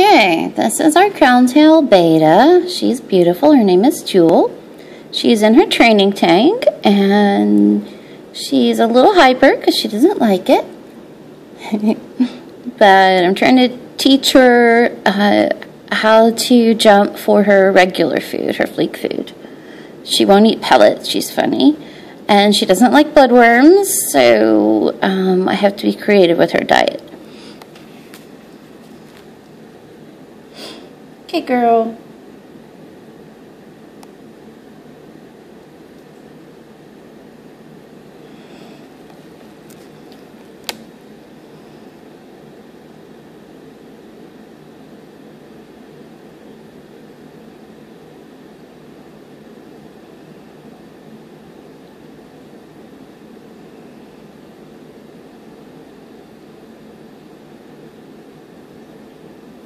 Okay, this is our Crowntail Betta. She's beautiful. Her name is Jewel. She's in her training tank, and she's a little hyper because she doesn't like it. But I'm trying to teach her how to jump for her regular food, her flake food. She won't eat pellets. She's funny. And she doesn't like bloodworms, so I have to be creative with her diet. Okay, girl.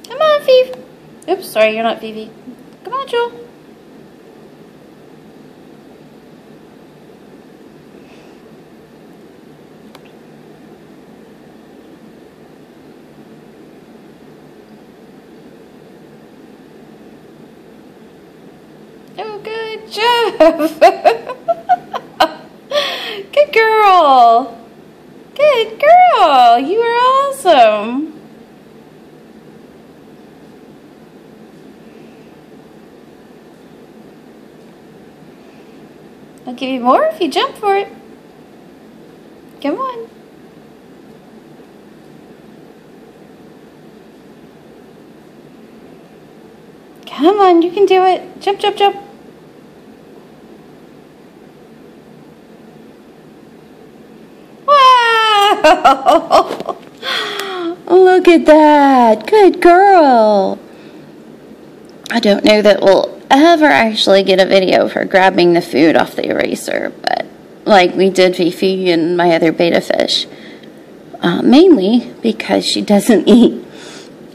Come on, Fifi. Oops, sorry, you're not Fifi. Come on, Jewel. Oh, good job. Good girl. Good girl. You are awesome. I'll give you more if you jump for it. Come on. Come on, you can do it. Jump, jump, jump. Wow! Look at that. Good girl. I don't know that we'll ever actually get a video of her grabbing the food off the eraser, but like we did Fifi and my other betta fish, mainly because she doesn't eat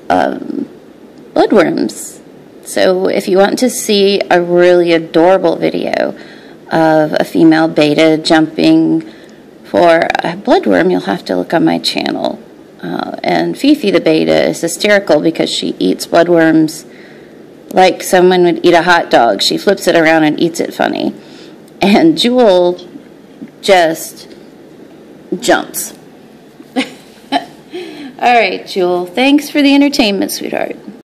bloodworms. So if you want to see a really adorable video of a female betta jumping for a bloodworm, you'll have to look on my channel. And Fifi the betta is hysterical because she eats bloodworms like someone would eat a hot dog. She flips it around and eats it funny. And Jewel just jumps. All right, Jewel. Thanks for the entertainment, sweetheart.